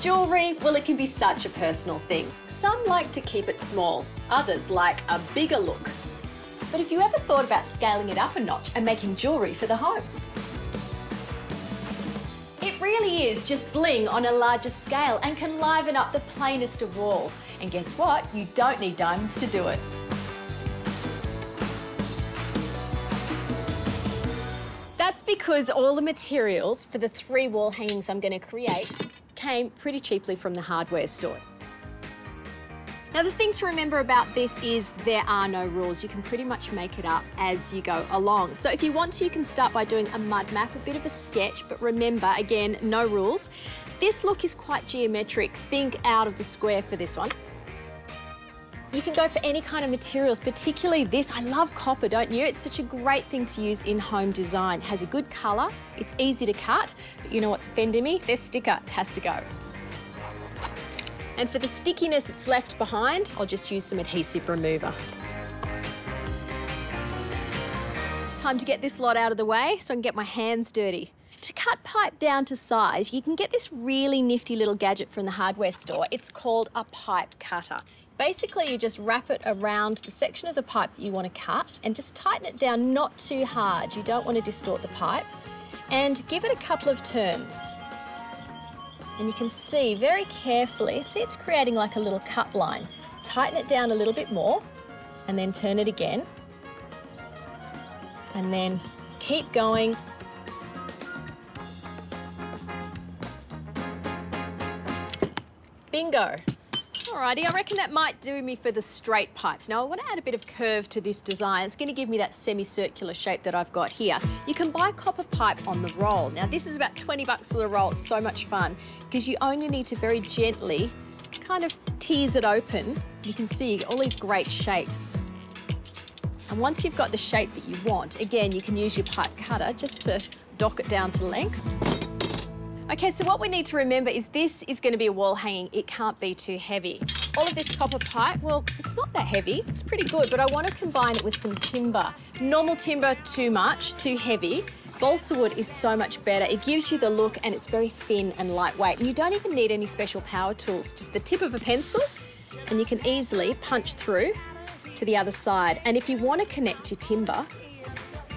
Jewellery, well, it can be such a personal thing. Some like to keep it small, others like a bigger look. But have you ever thought about scaling it up a notch and making jewellery for the home? It really is just bling on a larger scale and can liven up the plainest of walls. And guess what? You don't need diamonds to do it. That's because all the materials for the 3 wall hangings I'm going to create came pretty cheaply from the hardware store. Now, the thing to remember about this is there are no rules. You can pretty much make it up as you go along. So if you want to, you can start by doing a mud map, a bit of a sketch, but remember, again, no rules. This look is quite geometric. Think out of the square for this one. You can go for any kind of materials, particularly this. I love copper, don't you? It's such a great thing to use in home design. It has a good colour, it's easy to cut, but you know what's offending me? This sticker has to go. And for the stickiness it's left behind, I'll just use some adhesive remover. Time to get this lot out of the way so I can get my hands dirty. To cut pipe down to size, you can get this really nifty little gadget from the hardware store. It's called a pipe cutter. Basically, you just wrap it around the section of the pipe that you want to cut and just tighten it down, not too hard. You don't want to distort the pipe. And give it a couple of turns. And you can see very carefully, see it's creating like a little cut line. Tighten it down a little bit more and then turn it again. And then keep going. Bingo. Alrighty, I reckon that might do me for the straight pipes. Now I want to add a bit of curve to this design. It's going to give me that semicircular shape that I've got here. You can buy copper pipe on the roll. Now this is about 20 bucks for the roll. It's so much fun because you only need to very gently kind of tease it open. You can see all these great shapes. And once you've got the shape that you want, again, you can use your pipe cutter just to dock it down to length. Okay, so what we need to remember is this is going to be a wall hanging. It can't be too heavy. All of this copper pipe, well, it's not that heavy. It's pretty good, but I want to combine it with some timber. Normal timber, too much, too heavy. Balsa wood is so much better. It gives you the look and it's very thin and lightweight. And you don't even need any special power tools, just the tip of a pencil, and you can easily punch through to the other side. And if you want to connect your timber,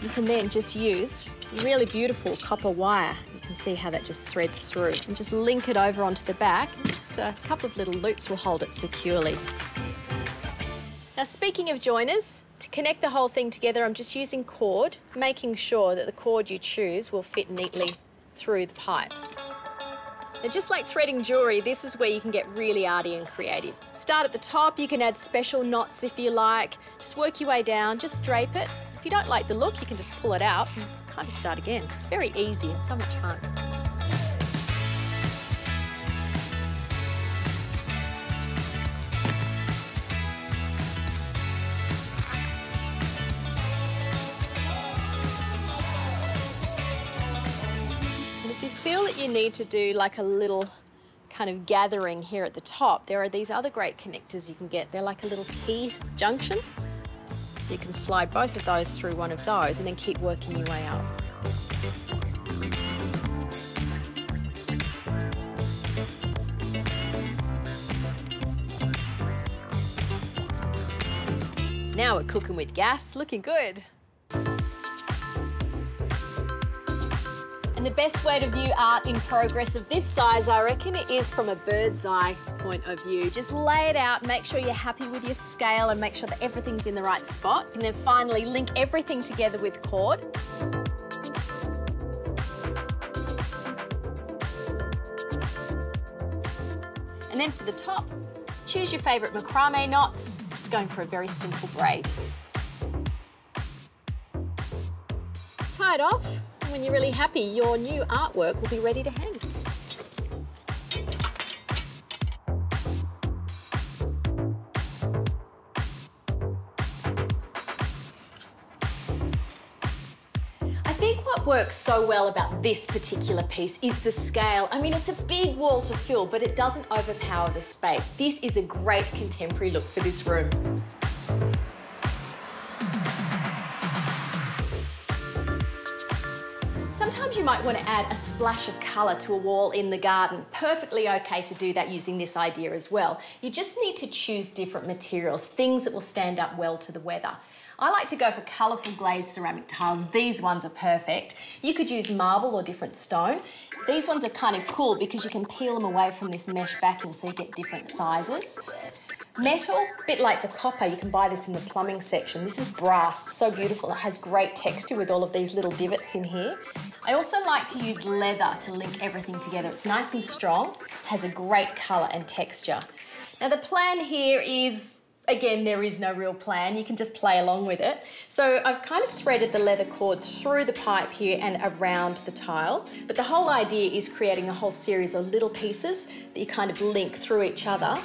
you can then just use really beautiful copper wire. And see how that just threads through. And just link it over onto the back. Just a couple of little loops will hold it securely. Now, speaking of joiners, to connect the whole thing together, I'm just using cord, making sure that the cord you choose will fit neatly through the pipe. Now, just like threading jewellery, this is where you can get really arty and creative. Start at the top, you can add special knots if you like. Just work your way down, just drape it. If you don't like the look, you can just pull it out. Kind of start again. It's very easy and so much fun. And if you feel that you need to do like a little kind of gathering here at the top, there are these other great connectors you can get. They're like a little T junction. So you can slide both of those through one of those and then keep working your way up. Now we're cooking with gas, looking good. And the best way to view art in progress of this size, I reckon, is from a bird's eye point of view. Just lay it out, make sure you're happy with your scale and make sure that everything's in the right spot. And then finally, link everything together with cord. And then for the top, choose your favourite macrame knots. I'm just going for a very simple braid. Tie it off. When you're really happy, your new artwork will be ready to hang. I think what works so well about this particular piece is the scale. I mean, it's a big wall to fill, but it doesn't overpower the space. This is a great contemporary look for this room. Sometimes you might want to add a splash of colour to a wall in the garden. Perfectly okay to do that using this idea as well. You just need to choose different materials, things that will stand up well to the weather. I like to go for colourful glazed ceramic tiles. These ones are perfect. You could use marble or different stone. These ones are kind of cool because you can peel them away from this mesh backing so you get different sizes. Metal, a bit like the copper, you can buy this in the plumbing section. This is brass, so beautiful. It has great texture with all of these little divots in here. I also like to use leather to link everything together. It's nice and strong, has a great colour and texture. Now the plan here is, again, there is no real plan. You can just play along with it. So I've kind of threaded the leather cords through the pipe here and around the tile. But the whole idea is creating a whole series of little pieces that you kind of link through each other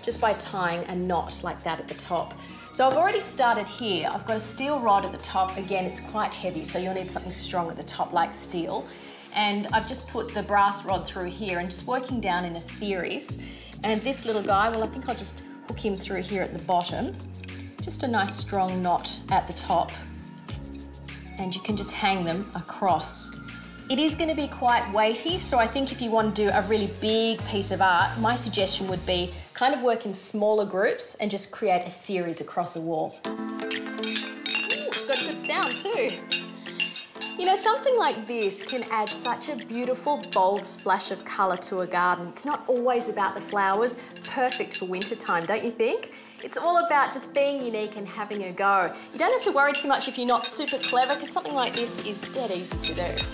just by tying a knot like that at the top. So I've already started here. I've got a steel rod at the top. Again, it's quite heavy, so you'll need something strong at the top like steel. And I've just put the brass rod through here and just working down in a series. And this little guy, well, I think I'll just hook him through here at the bottom. Just a nice strong knot at the top. And you can just hang them across. It is going to be quite weighty, so I think if you want to do a really big piece of art, my suggestion would be kind of work in smaller groups and just create a series across a wall. Ooh, it's got a good sound too. You know, something like this can add such a beautiful, bold splash of colour to a garden. It's not always about the flowers, perfect for winter time, don't you think? It's all about just being unique and having a go. You don't have to worry too much if you're not super clever, because something like this is dead easy to do.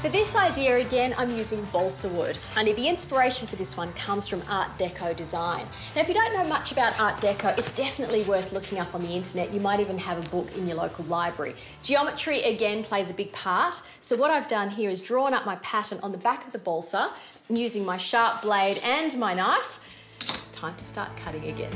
For this idea, again, I'm using balsa wood. And the inspiration for this one comes from Art Deco design. Now, if you don't know much about Art Deco, it's definitely worth looking up on the internet. You might even have a book in your local library. Geometry, again, plays a big part. So what I've done here is drawn up my pattern on the back of the balsa, and using my sharp blade and my knife. It's time to start cutting again.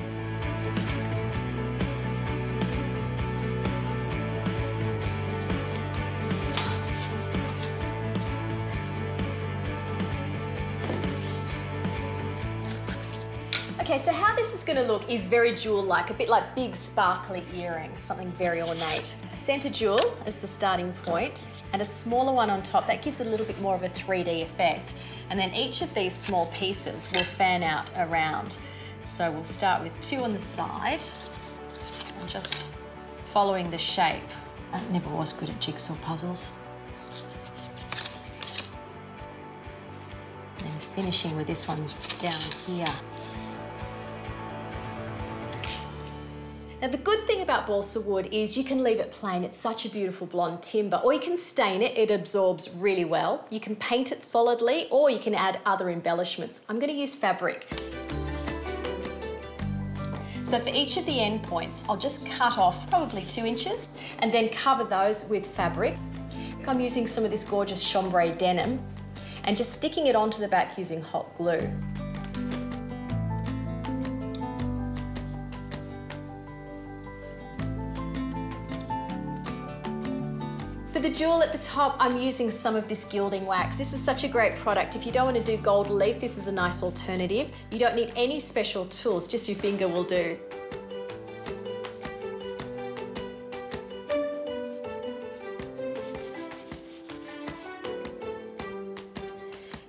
Okay, so how this is going to look is very jewel-like, a bit like big sparkly earrings, something very ornate. A centre jewel is the starting point and a smaller one on top. That gives it a little bit more of a 3D effect. And then each of these small pieces will fan out around. So we'll start with two on the side and just following the shape. I never was good at jigsaw puzzles. And finishing with this one down here. Now, the good thing about balsa wood is you can leave it plain. It's such a beautiful blonde timber. Or you can stain it. It absorbs really well. You can paint it solidly, or you can add other embellishments. I'm going to use fabric. So for each of the end points, I'll just cut off probably 2 inches and then cover those with fabric. I'm using some of this gorgeous chambray denim and just sticking it onto the back using hot glue. For the jewel at the top, I'm using some of this gilding wax. This is such a great product. If you don't want to do gold leaf, this is a nice alternative. You don't need any special tools, just your finger will do.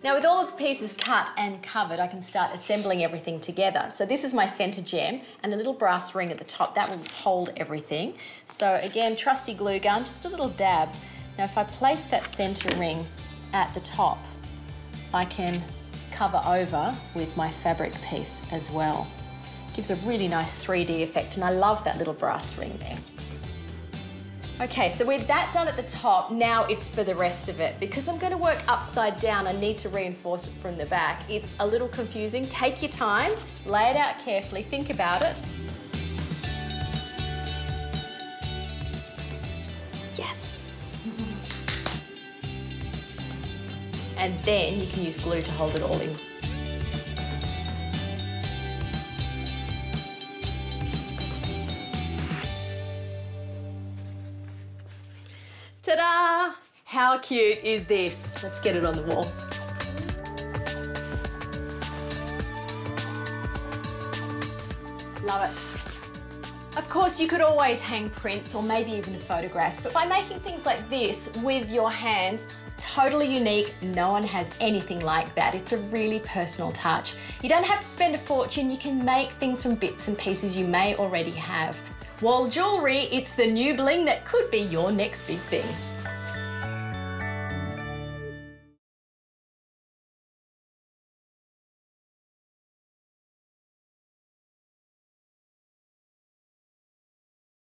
Now, with all of the pieces cut and covered, I can start assembling everything together. So this is my centre gem and the little brass ring at the top. That will hold everything. So again, trusty glue gun, just a little dab. Now, if I place that centre ring at the top, I can cover over with my fabric piece as well. It gives a really nice 3D effect, and I love that little brass ring there. Okay, so with that done at the top, now it's for the rest of it. Because I'm going to work upside down, I need to reinforce it from the back. It's a little confusing. Take your time, lay it out carefully, think about it. Yes! And then you can use glue to hold it all in. Ta-da! How cute is this? Let's get it on the wall. Love it. Of course, you could always hang prints or maybe even photographs, but by making things like this with your hands, totally unique, no one has anything like that. It's a really personal touch. You don't have to spend a fortune, you can make things from bits and pieces you may already have. While jewellery, it's the new bling that could be your next big thing.